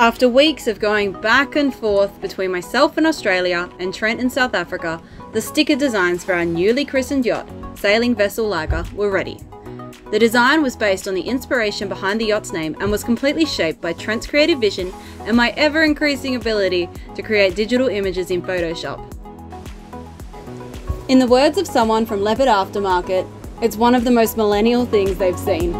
After weeks of going back and forth between myself in Australia and Trent in South Africa, the sticker designs for our newly christened yacht, Sailing Vessel Liger, were ready. The design was based on the inspiration behind the yacht's name and was completely shaped by Trent's creative vision and my ever-increasing ability to create digital images in Photoshop. In the words of someone from Leopard Aftermarket, it's one of the most millennial things they've seen.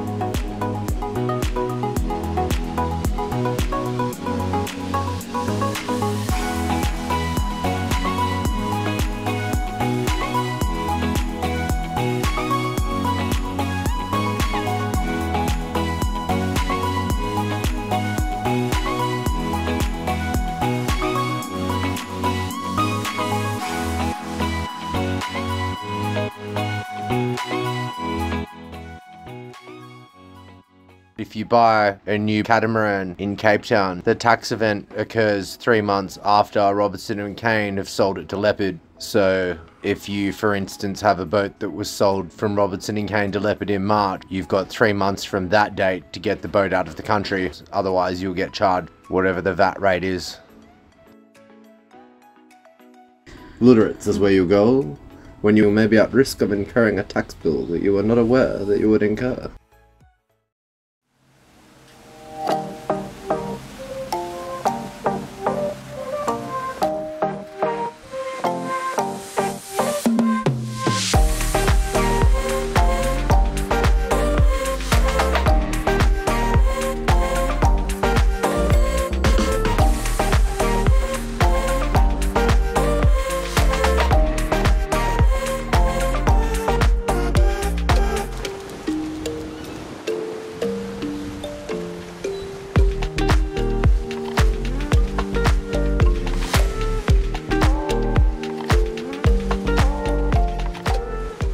If you buy a new catamaran in Cape Town, the tax event occurs 3 months after Robertson and Kane have sold it to Leopard. So if you, for instance, have a boat that was sold from Robertson and Kane to Leopard in March, you've got 3 months from that date to get the boat out of the country. Otherwise, you'll get charged whatever the VAT rate is. Luderitz is where you go when you may be at risk of incurring a tax bill that you were not aware that you would incur.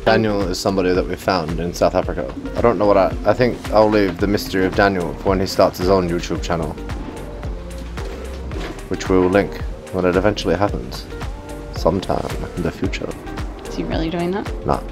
Daniel is somebody that we found in South Africa. I don't know what I think I'll leave the mystery of Daniel for when he starts his own YouTube channel, which we will link when it eventually happens, sometime in the future. Is he really doing that? No. Nah.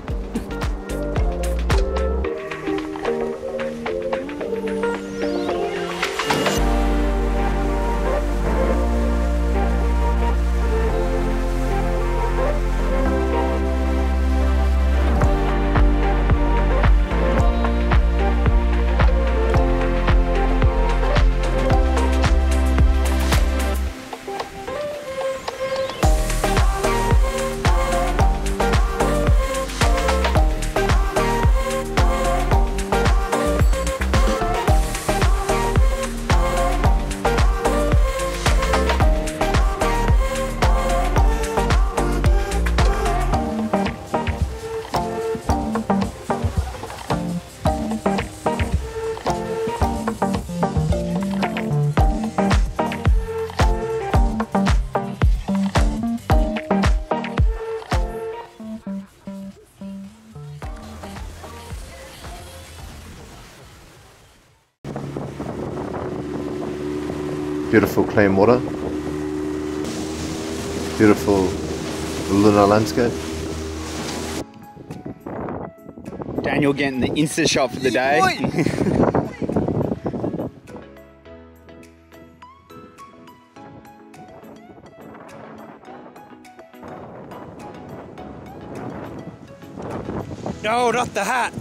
Beautiful clean water, beautiful lunar landscape. Daniel getting the Insta shot for the day. No, not the hat.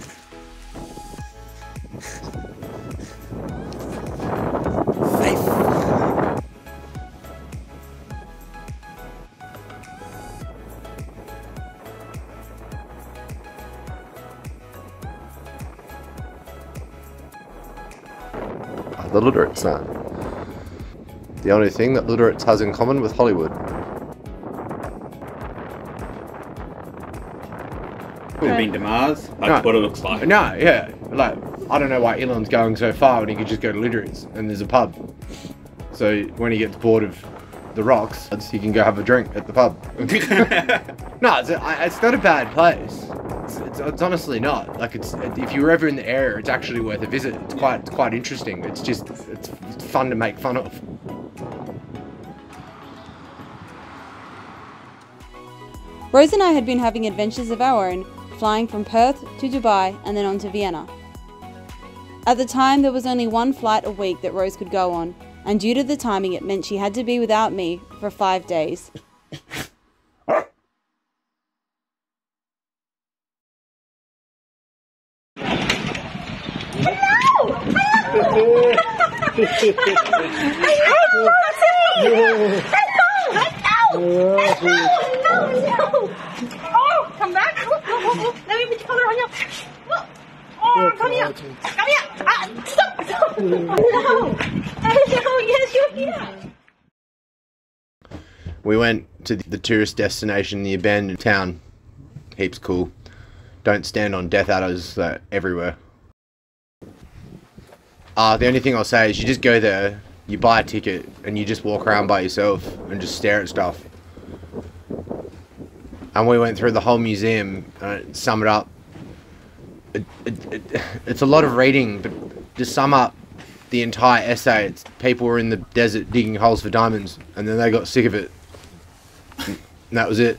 The Luderitz now. The only thing that Luderitz has in common with Hollywood. We've been to Mars, that's what it looks like. No, yeah. Like, I don't know why Elon's going so far when he could just go to Luderitz and there's a pub. So when he gets bored of the rocks, he can go have a drink at the pub. No, it's not a bad place. It's honestly not. Like, it's, if you were ever in the area, it's actually worth a visit. It's quite interesting. It's just, it's fun to make fun of. Rose and I had been having adventures of our own, flying from Perth to Dubai and then on to Vienna. At the time, there was only one flight a week that Rose could go on, and due to the timing it meant she had to be without me for 5 days. Hello! Oh, come back! Let me put your collar on you. Oh, come here! Come here! Ah, stop! Stop! No! Hello! Yes, you're here. We went to the tourist destination, the abandoned town. Heaps cool. Don't stand on death adders everywhere. The only thing I'll say is you just go there, you buy a ticket, and you just walk around by yourself and just stare at stuff. And we went through the whole museum, and sum it up. It's a lot of reading, but to sum up the entire essay, it's people were in the desert digging holes for diamonds, and then they got sick of it. And that was it.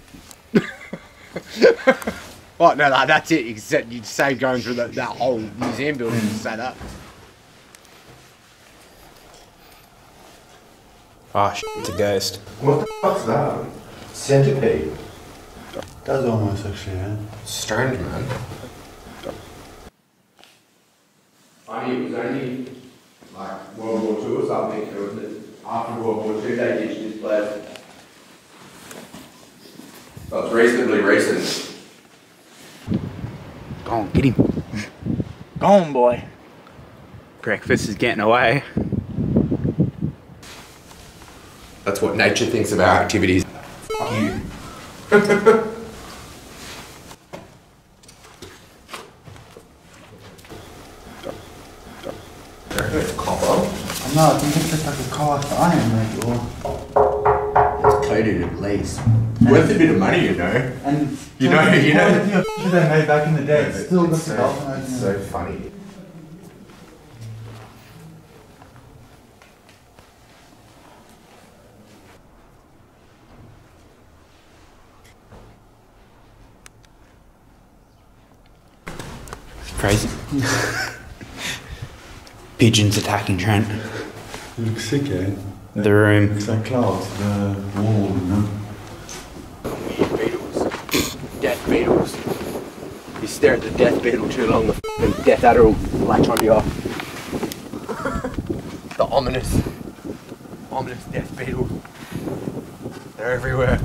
Oh, no, that's it, except you'd save going through that whole museum building to say that. Ah, shit, it's a ghost. What the fuck's that? Centipede. That's almost actually, yeah. Strange, man. I mean, it was only like World War II or something, so wasn't it? After World War II, they ditched this place. So it's reasonably recent. Go on, get him. Go on, boy. Breakfast is getting away. That's what nature thinks of our activities. Fuck you. It's copper. I know, I think it's just like a copper iron, mate, or... It's coated at least. Worth a bit of money, you know. And... You know... The they made back in the day, it's still the stuff. It's so funny. Crazy. Pigeons attacking Trent. It looks sick, eh? The room. It looks like clouds, the wall, you know? Beetles. Death beetles. You stare at the death beetle too long, the f***ing death adder will latch on you off. The ominous death beetle. They're everywhere.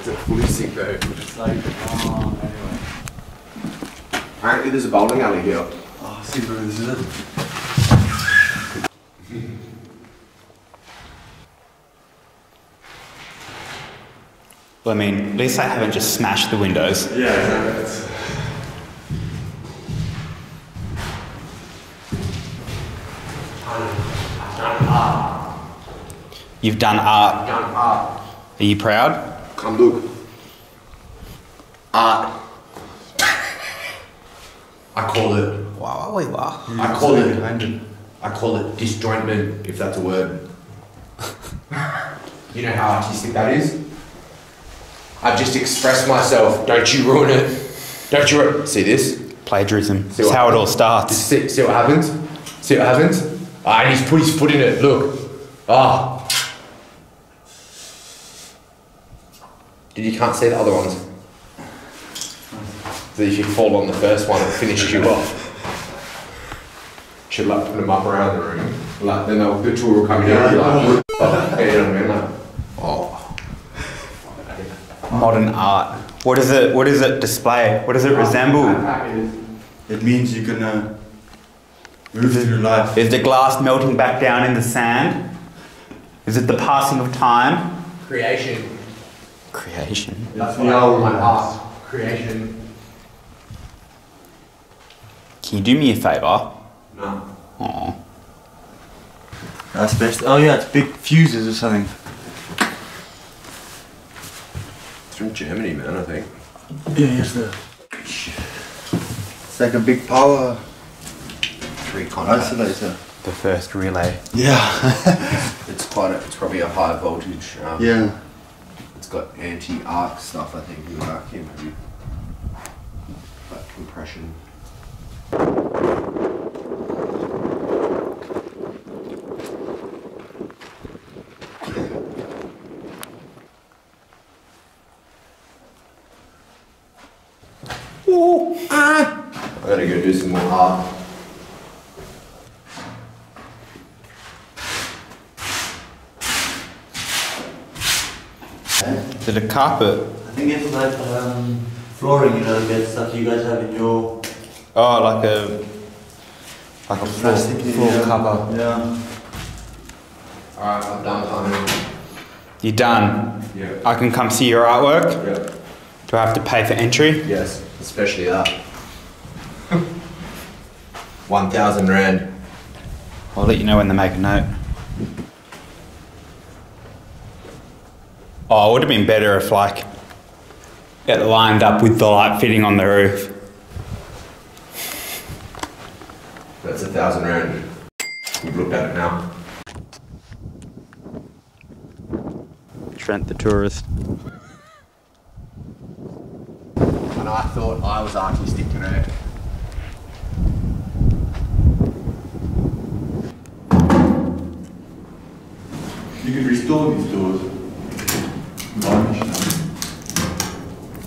It's a fully sick though. It's like, oh, anyway. Apparently there's a bowling alley here. Oh, I see where this is it. Well, I mean, at least I haven't just smashed the windows. Yeah, exactly. I've done art. You've done art? I've done art. Are you proud? Come look. Art. I call it. Wow, wow. I call it disjointment, if that's a word. You know how artistic that is? I've just expressed myself. Don't you ruin it. Don't you ruin it. See this? Plagiarism. That's how it all starts. See what happens? See what happens? Ah, and he's put his foot in it. Look. Ah. You can't see the other ones. So if you fall on the first one, it finishes you off. Should like put them up around the room. Like then the tour will come in and be like, oh. Modern art. What does it display? What does it resemble? It means you're gonna move through life. Is the glass melting back down in the sand? Is it the passing of time? Creation. Creation. That's what I want my art. Creation. Can you do me a favour? No. Aww. That's best. Oh yeah, it's big fuses or something. It's from Germany, man, I think. Yeah, it's the... It's like a big power... Three contacts. Isolator. The first relay. Yeah. It's probably a high voltage. Yeah. It's got anti-arc stuff, I think, in the vacuum, maybe. Like compression. I'm gonna go do some more hard. To the carpet. I think it's like flooring, you know, that stuff you guys have in your. Oh, like a floor cover. Yeah. Alright, I'm done, Tynan. You're done? Yeah. I can come see your artwork? Yeah. Do I have to pay for entry? Yes, especially that. 1,000 Rand. I'll let you know when they make a note. Oh, it would have been better if, like, it lined up with the light fitting on the roof. That's 1,000 Rand. We've looked at it now. Trent the tourist. And I thought I was artistic today. You can restore these doors.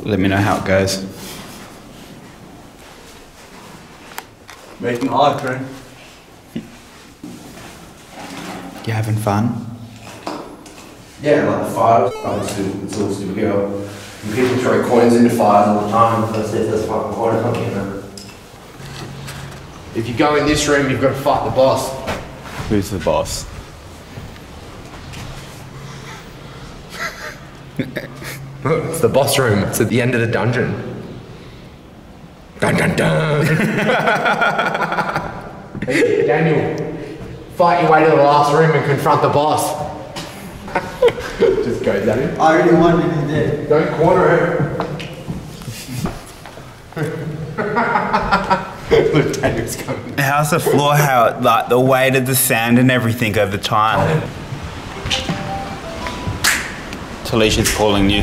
Let me know how it goes. Making art, Trent. You having fun? Yeah, like the fire, it's all super girl. And people throw coins into fires all the time, so that's fucking coin hunting, man. If you go in this room, you've got to fight the boss. Who's the boss? It's the boss room, it's at the end of the dungeon. Dun dun dun! Hey, Daniel, fight your way to the last room and confront the boss. Just go, Daniel. I already won it in there. Don't corner it. Look, Daniel's coming. How's the floor? How, like, the weight of the sand and everything over time? Talisha's calling you.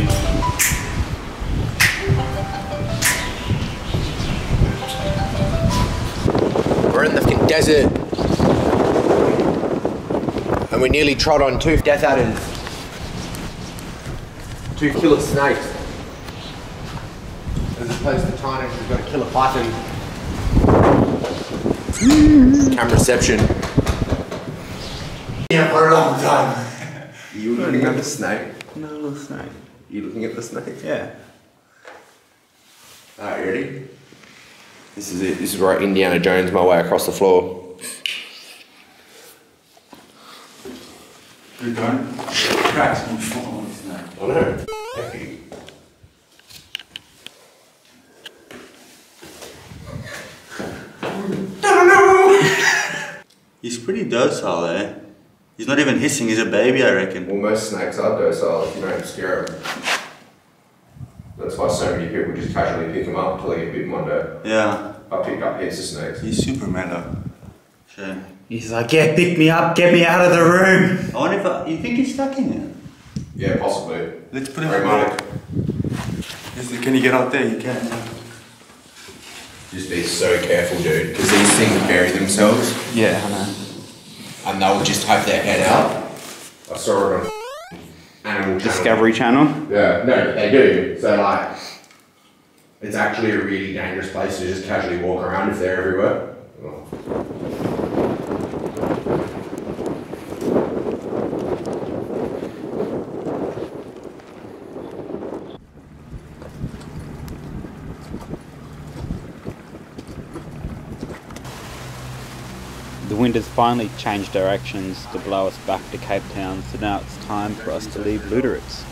We're in the fucking desert. And we nearly trod on two death adders. Two killer snakes. As opposed to Tynan, who's got a killer python. Cameraception. Yeah, for a long time. Are you looking at the snake? No, little snake. Are you looking at the snake? Yeah. Alright, you ready? This is it. This is where I Indiana Jones my way across the floor. You're done. Cracks on the floor on this night. I know. Okay. He's pretty docile, eh? He's not even hissing, he's a baby, I reckon. Well, most snakes are docile if you don't scare them. That's why so many people just casually pick them up until they get bitten one day. Yeah. I pick up heaps of snakes. He's super mellow. Sure. He's like, yeah, pick me up, get me out of the room. I wonder if you think he's stuck in there? Yeah, possibly. Let's put him back. Can you get out there? You can. Just be so careful, dude, because these things bury themselves. Yeah, I know. And they'll just have their head out. I saw it on Animal Discovery Channel. Yeah, no, they do. So, like, it's actually a really dangerous place to just casually walk around if they're everywhere. Oh. The wind has finally changed directions to blow us back to Cape Town, so now it's time for us to leave Luderitz.